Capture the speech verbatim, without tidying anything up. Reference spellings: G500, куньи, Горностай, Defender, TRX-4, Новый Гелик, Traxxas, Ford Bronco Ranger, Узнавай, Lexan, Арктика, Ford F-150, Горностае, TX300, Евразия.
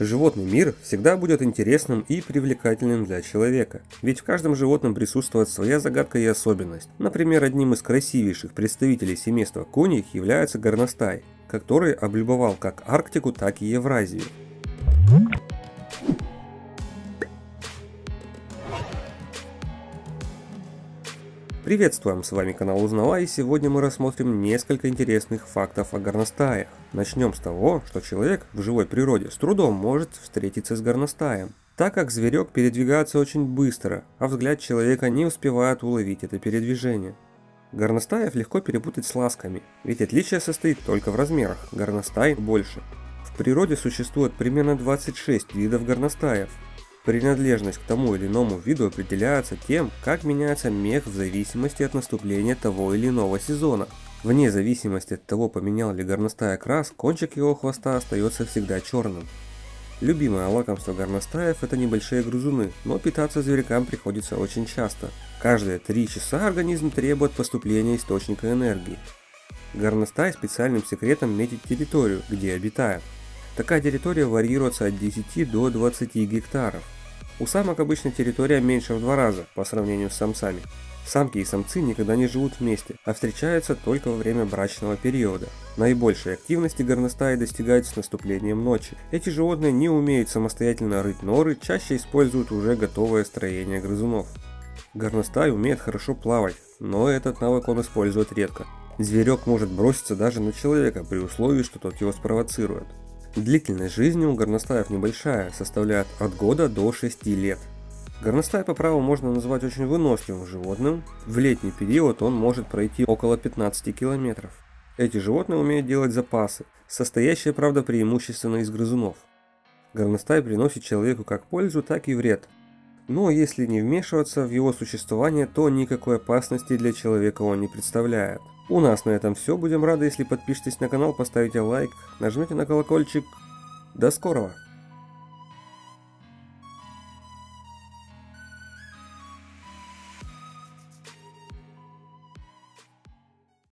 Животный мир всегда будет интересным и привлекательным для человека, ведь в каждом животном присутствует своя загадка и особенность. Например, одним из красивейших представителей семейства куньих является горностай, который облюбовал как Арктику, так и Евразию. Приветствуем, с вами канал Узнавай, и сегодня мы рассмотрим несколько интересных фактов о горностаях. Начнем с того, что человек в живой природе с трудом может встретиться с горностаем, так как зверек передвигается очень быстро, а взгляд человека не успевает уловить это передвижение. Горностаев легко перепутать с ласками, ведь отличие состоит только в размерах, горностай больше. В природе существует примерно двадцать шесть видов горностаев. Принадлежность к тому или иному виду определяется тем, как меняется мех в зависимости от наступления того или иного сезона. Вне зависимости от того, поменял ли горностай окрас, кончик его хвоста остается всегда черным. Любимое лакомство горностаев – это небольшие грызуны, но питаться зверькам приходится очень часто. Каждые три часа организм требует поступления источника энергии. Горностай специальным секретом метит территорию, где обитает. Такая территория варьируется от десяти до двадцати гектаров. У самок обычно территория меньше в два раза по сравнению с самцами. Самки и самцы никогда не живут вместе, а встречаются только во время брачного периода. Наибольшей активности горностаи достигают с наступлением ночи. Эти животные не умеют самостоятельно рыть норы, чаще используют уже готовое строение грызунов. Горностай умеет хорошо плавать, но этот навык он использует редко. Зверек может броситься даже на человека при условии, что тот его спровоцирует. Длительность жизни у горностаев небольшая, составляет от года до шести лет. Горностай по праву можно назвать очень выносливым животным, в летний период он может пройти около пятнадцати километров. Эти животные умеют делать запасы, состоящие, правда, преимущественно из грызунов. Горностай приносит человеку как пользу, так и вред. Но если не вмешиваться в его существование, то никакой опасности для человека он не представляет. У нас на этом все, будем рады, если подпишитесь на канал, поставите лайк, нажмите на колокольчик. До скорого!